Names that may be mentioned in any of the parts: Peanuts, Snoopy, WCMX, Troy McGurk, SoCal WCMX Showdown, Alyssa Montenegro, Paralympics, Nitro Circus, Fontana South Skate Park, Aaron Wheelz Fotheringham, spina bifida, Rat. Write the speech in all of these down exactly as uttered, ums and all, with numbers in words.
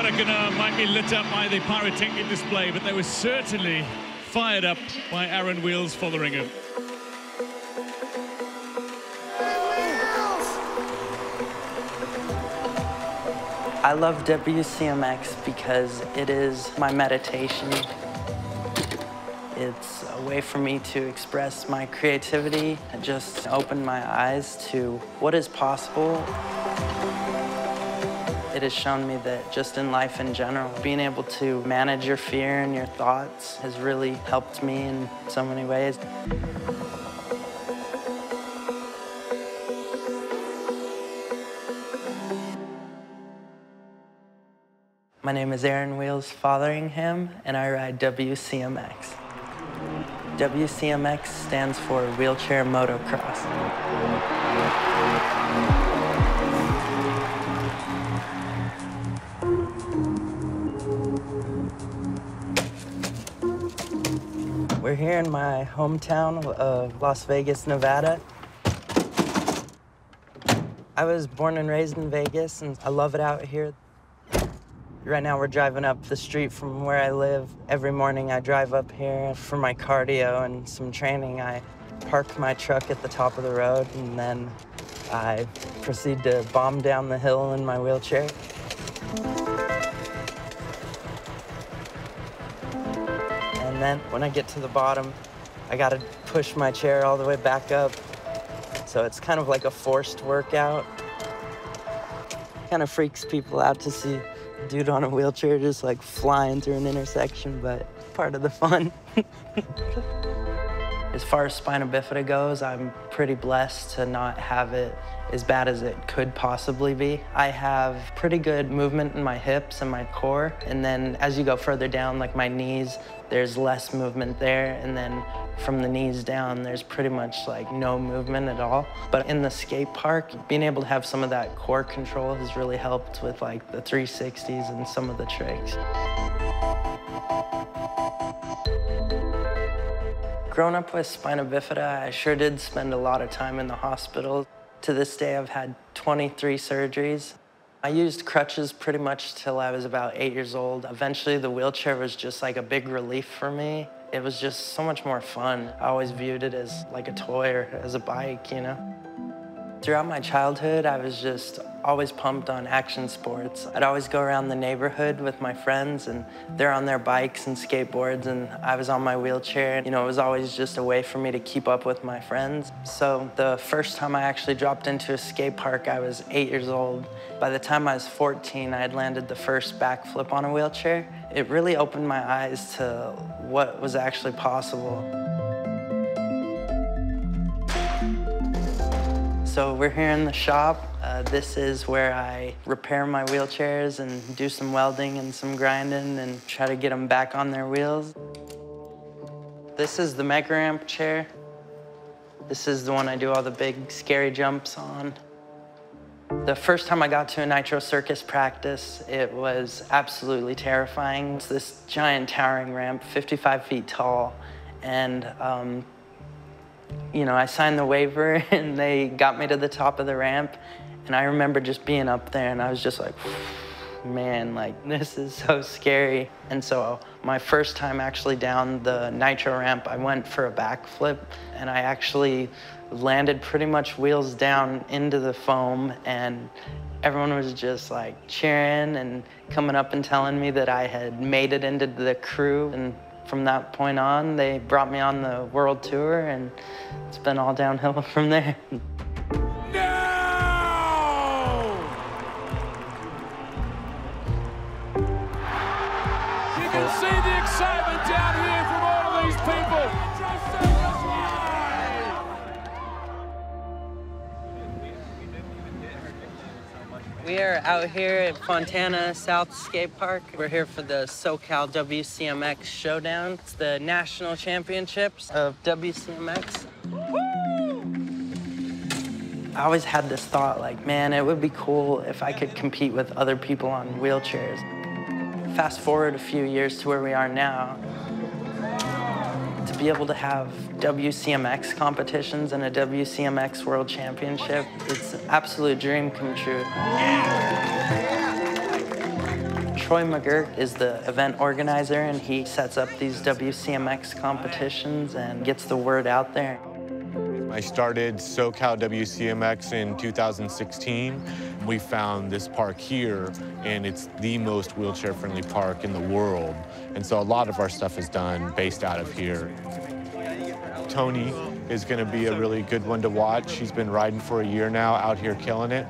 Hurricane uh, might be lit up by the pyrotechnic display, but they were certainly fired up by Aaron Wheelz Fotheringham. I love W C M X because it is my meditation. It's a way for me to express my creativity and just open my eyes to what is possible. It has shown me that just in life in general, being able to manage your fear and your thoughts has really helped me in so many ways. My name is Aaron Wheelz Fotheringham, and I ride W C M X. W C M X stands for Wheelchair Motocross. We're here in my hometown of Las Vegas, Nevada. I was born and raised in Vegas, and I love it out here. Right now, we're driving up the street from where I live. Every morning, I drive up here for my cardio and some training. I park my truck at the top of the road, and then I proceed to bomb down the hill in my wheelchair. And then when I get to the bottom, I gotta push my chair all the way back up. So it's kind of like a forced workout. Kind of freaks people out to see dude on a wheelchair just like flying through an intersection, but part of the fun. As far as spina bifida goes, I'm pretty blessed to not have it as bad as it could possibly be. I have pretty good movement in my hips and my core, and then as you go further down, like my knees, there's less movement there, and then from the knees down, there's pretty much like no movement at all. But in the skate park, being able to have some of that core control has really helped with like the three sixties and some of the tricks. Growing up with spina bifida, I sure did spend a lot of time in the hospital. To this day, I've had twenty-three surgeries. I used crutches pretty much till I was about eight years old. Eventually, the wheelchair was just like a big relief for me. It was just so much more fun. I always viewed it as like a toy or as a bike, you know? Throughout my childhood, I was just always pumped on action sports. I'd always go around the neighborhood with my friends, and they're on their bikes and skateboards, and I was on my wheelchair. You know, it was always just a way for me to keep up with my friends. So the first time I actually dropped into a skate park, I was eight years old. By the time I was fourteen, I had landed the first backflip on a wheelchair. It really opened my eyes to what was actually possible. So we're here in the shop. Uh, this is where I repair my wheelchairs and do some welding and some grinding and try to get them back on their wheels. This is the mega ramp chair. This is the one I do all the big scary jumps on. The first time I got to a Nitro Circus practice, it was absolutely terrifying. It's this giant towering ramp, fifty-five feet tall, and um, you know, I signed the waiver, and they got me to the top of the ramp, and I remember just being up there, and I was just like, man, like, this is so scary. And so my first time actually down the Nitro ramp, I went for a backflip, and I actually landed pretty much wheels down into the foam, and everyone was just like cheering and coming up and telling me that I had made it into the crew. And from that point on, they brought me on the world tour, and it's been all downhill from there. No! You can see the excitement down here from all of these people. We are out here at Fontana South Skate Park. We're here for the SoCal W C M X Showdown. It's the national championships of W C M X. Woo! I always had this thought, like, man, it would be cool if I could compete with other people on wheelchairs. Fast forward a few years to where we are now. To be able to have W C M X competitions and a W C M X World Championship, it's an absolute dream come true. Yeah. Troy McGurk is the event organizer, and he sets up these W C M X competitions and gets the word out there. I started SoCal W C M X in two thousand sixteen. We found this park here, and it's the most wheelchair-friendly park in the world. And so a lot of our stuff is done based out of here. Tony is going to be a really good one to watch. He's been riding for a year now, out here killing it.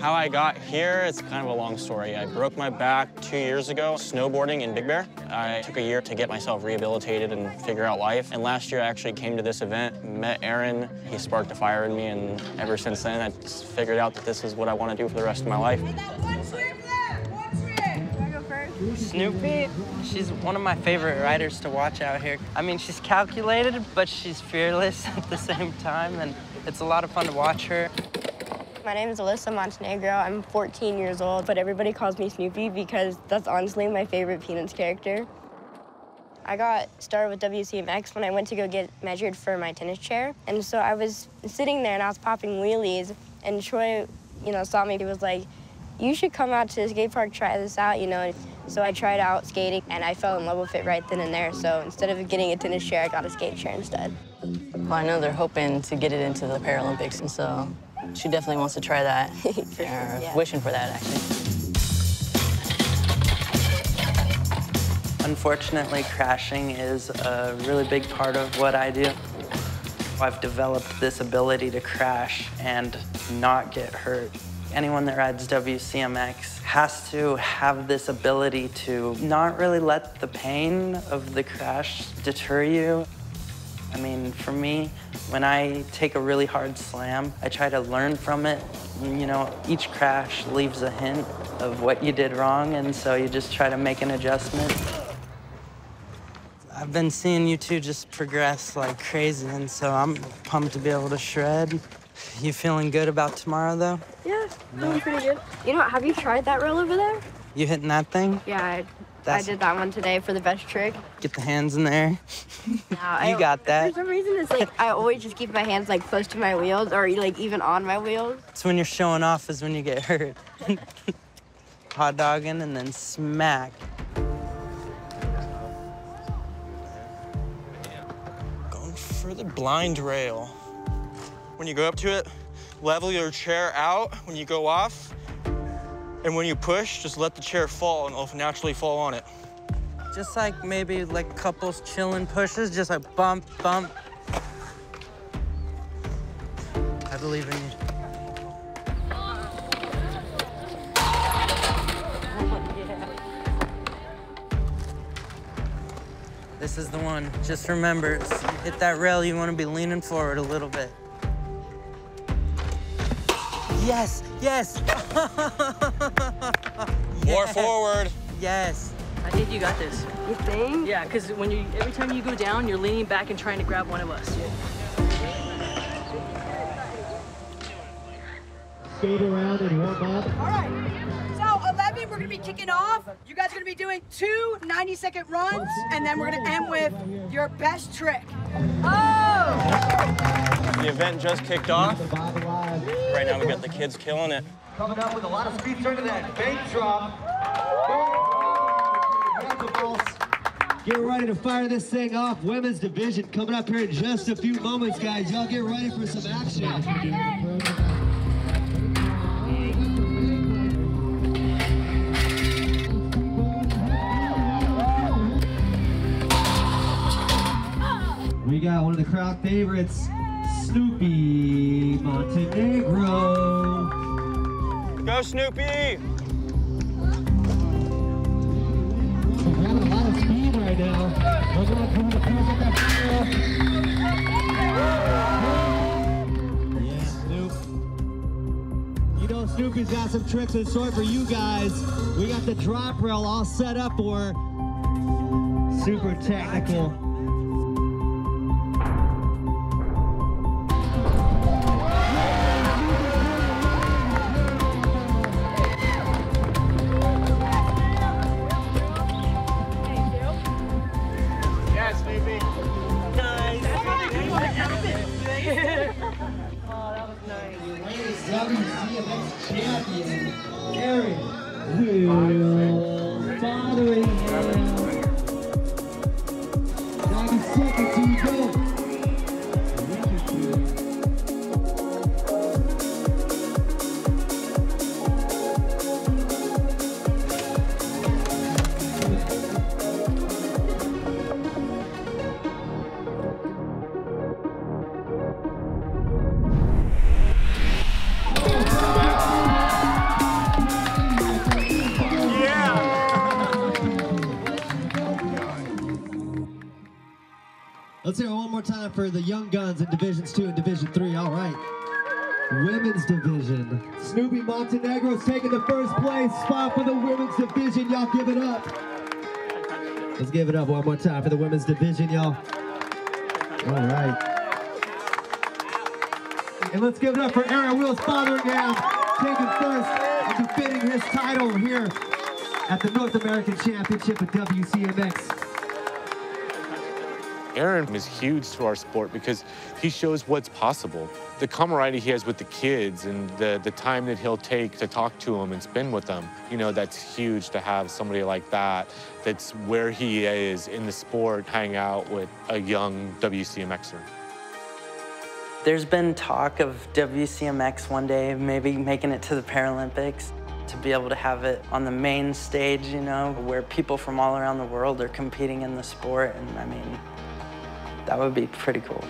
How I got here, it's kind of a long story. I broke my back two years ago snowboarding in Big Bear. I took a year to get myself rehabilitated and figure out life. And last year I actually came to this event, met Aaron. He sparked a fire in me, and ever since then I just figured out that this is what I want to do for the rest of my life. I got one trip left, one trip. Can I go first? Snoopy, she's one of my favorite riders to watch out here. I mean, she's calculated, but she's fearless at the same time, and it's a lot of fun to watch her. My name is Alyssa Montenegro. I'm fourteen years old, but everybody calls me Snoopy because that's honestly my favorite Peanuts character. I got started with W C M X when I went to go get measured for my tennis chair. And so I was sitting there and I was popping wheelies, and Troy, you know, saw me. He was like, you should come out to the skate park, try this out, you know. So I tried out skating and I fell in love with it right then and there. So instead of getting a tennis chair, I got a skate chair instead. Well, I know they're hoping to get it into the Paralympics, and so she definitely wants to try that. uh, yeah. Wishing for that, actually. Unfortunately, crashing is a really big part of what I do. I've developed this ability to crash and not get hurt. Anyone that rides W C M X has to have this ability to not really let the pain of the crash deter you. I mean, for me, when I take a really hard slam, I try to learn from it. You know, each crash leaves a hint of what you did wrong, and so you just try to make an adjustment. I've been seeing you two just progress like crazy, and so I'm pumped to be able to shred. You feeling good about tomorrow, though? Yeah, I'm feeling pretty good. You know what, have you tried that roll over there? You hitting that thing? Yeah, I... That's I did that one today for the best trick. Get the hands in there. No, I, you got that. For some reason, it's like I always just keep my hands like close to my wheels, or like even on my wheels. It's when you're showing off is when you get hurt. Hot dogging and then smack. Going for the blind rail. When you go up to it, level your chair out when you go off. And when you push, just let the chair fall, and it'll naturally fall on it. Just like maybe like couples chilling pushes, just like bump, bump. I believe in you. Oh, yeah. This is the one. Just remember, if you hit that rail, you want to be leaning forward a little bit. Yes, yes. Yes. More forward. Yes. I think you got this. You think? Yeah, because when you every time you go down, you're leaning back and trying to grab one of us. Skate around and warm up. All right. So eleven, we're gonna be kicking off. You guys are gonna be doing two ninety-second runs, and then we're gonna end with your best trick. Oh! The event just kicked off. Right now, we got the kids killing it. Coming up with a lot of speed, turn to that bank drop. Get ready to fire this thing off. Women's division coming up here in just a few moments, guys. Y'all get ready for some action. We got one of the crowd favorites, Snoopy Montenegro. Go, Snoopy! We're having a lot of speed right now. Those are like one of the fools at that field. Yeah, Snoop. You know, Snoopy's got some tricks in store for you guys. We got the drop rail all set up for super technical. W C M X champion, Aaron Wheelz Let's hear it one more time for the Young Guns in Divisions two and Division three. All right. Women's division. Snoopy Montenegro's taking the first place spot for the women's division. Y'all give it up. Let's give it up one more time for the women's division, y'all. All right. And let's give it up for Aaron Wheelz Fotheringham, taking first and defending his title here at the North American Championship at W C M X. Aaron is huge to our sport because he shows what's possible. The camaraderie he has with the kids and the, the time that he'll take to talk to them and spend with them, you know, that's huge to have somebody like that that's where he is in the sport, hang out with a young W C M Xer. There's been talk of W C M X one day, maybe making it to the Paralympics. To be able to have it on the main stage, you know, where people from all around the world are competing in the sport, and I mean, that would be pretty cool.